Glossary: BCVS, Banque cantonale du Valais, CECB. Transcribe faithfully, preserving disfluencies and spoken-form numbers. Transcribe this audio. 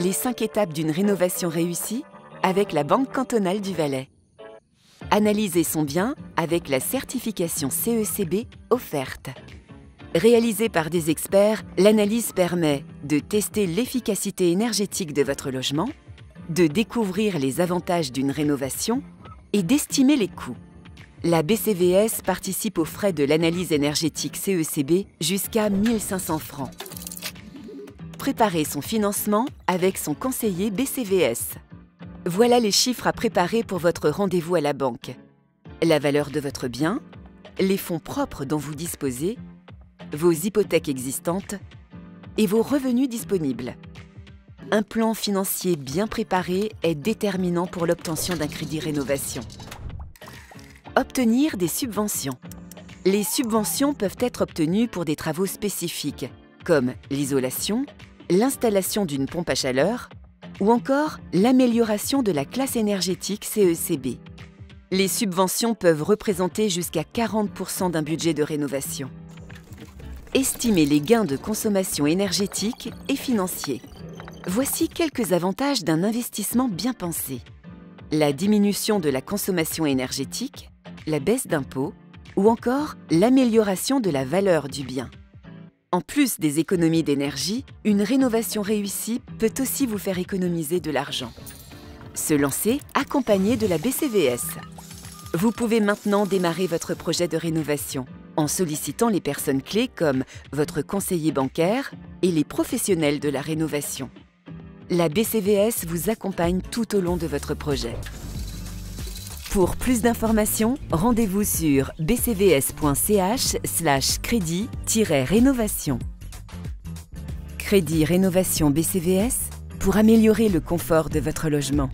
les cinq étapes d'une rénovation réussie avec la Banque cantonale du Valais. Analyser son bien avec la certification C E C B offerte. Réalisée par des experts, l'analyse permet de tester l'efficacité énergétique de votre logement, de découvrir les avantages d'une rénovation et d'estimer les coûts. La B C V S participe aux frais de l'analyse énergétique C E C B jusqu'à mille cinq cents francs. Préparer son financement avec son conseiller B C V S. Voilà les chiffres à préparer pour votre rendez-vous à la banque. La valeur de votre bien, les fonds propres dont vous disposez, vos hypothèques existantes et vos revenus disponibles. Un plan financier bien préparé est déterminant pour l'obtention d'un crédit rénovation. Obtenir des subventions. Les subventions peuvent être obtenues pour des travaux spécifiques, comme l'isolation, l'installation d'une pompe à chaleur ou encore l'amélioration de la classe énergétique C E C B. Les subventions peuvent représenter jusqu'à quarante pour cent d'un budget de rénovation. Estimer les gains de consommation énergétique et financiers. Voici quelques avantages d'un investissement bien pensé. La diminution de la consommation énergétique, la baisse d'impôts ou encore l'amélioration de la valeur du bien. En plus des économies d'énergie, une rénovation réussie peut aussi vous faire économiser de l'argent. Se lancer accompagné de la B C V S. Vous pouvez maintenant démarrer votre projet de rénovation en sollicitant les personnes clés comme votre conseiller bancaire et les professionnels de la rénovation. La B C V S vous accompagne tout au long de votre projet. Pour plus d'informations, rendez-vous sur b c v s point c h slash crédit rénovation. Crédit Rénovation B C V S pour améliorer le confort de votre logement.